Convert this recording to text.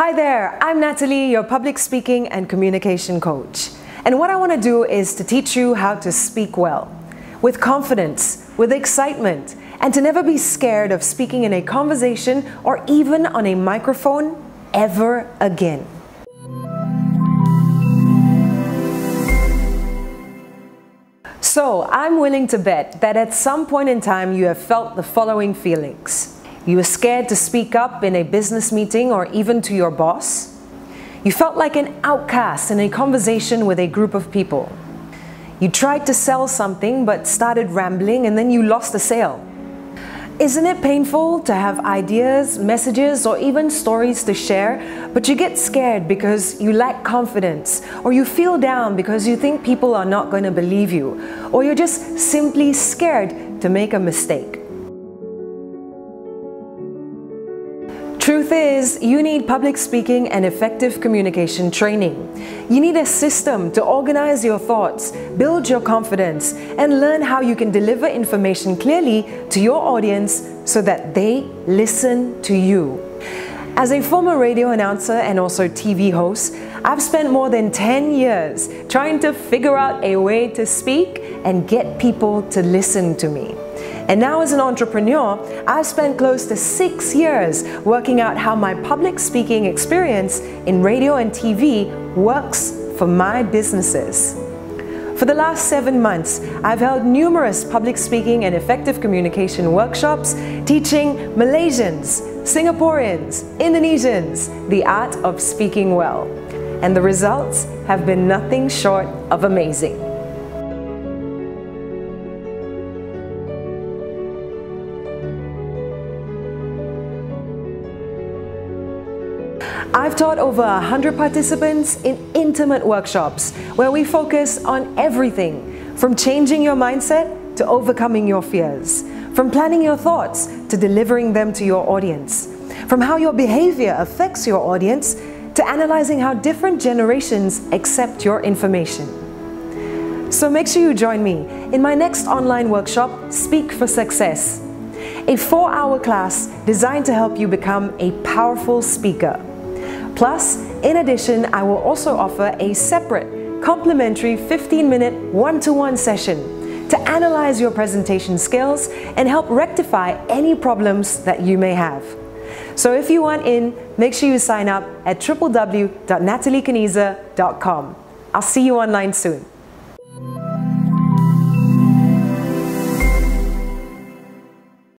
Hi there, I'm Natalie, your public speaking and communication coach. And what I want to do is to teach you how to speak well, with confidence, with excitement, and to never be scared of speaking in a conversation or even on a microphone ever again. So, I'm willing to bet that at some point in time you have felt the following feelings. You were scared to speak up in a business meeting or even to your boss. You felt like an outcast in a conversation with a group of people. You tried to sell something but started rambling and then you lost the sale. Isn't it painful to have ideas, messages, or even stories to share, but you get scared because you lack confidence, or you feel down because you think people are not going to believe you, or you're just simply scared to make a mistake? Truth is, you need public speaking and effective communication training. You need a system to organize your thoughts, build your confidence, and learn how you can deliver information clearly to your audience so that they listen to you. As a former radio announcer and also TV host, I've spent more than 10 years trying to figure out a way to speak and get people to listen to me. And now as an entrepreneur, I've spent close to 6 years working out how my public speaking experience in radio and TV works for my businesses. For the last 7 months, I've held numerous public speaking and effective communication workshops teaching Malaysians, Singaporeans, Indonesians the art of speaking well. And the results have been nothing short of amazing. I've taught over 100 participants in intimate workshops where we focus on everything from changing your mindset to overcoming your fears, from planning your thoughts to delivering them to your audience, from how your behavior affects your audience to analyzing how different generations accept your information. So make sure you join me in my next online workshop, Speak for Success, a 4-hour class designed to help you become a powerful speaker. Plus, in addition, I will also offer a separate, complimentary 15-minute one-to-one session to analyze your presentation skills and help rectify any problems that you may have. So if you want in, make sure you sign up at www.nataliekniese.com. I'll see you online soon.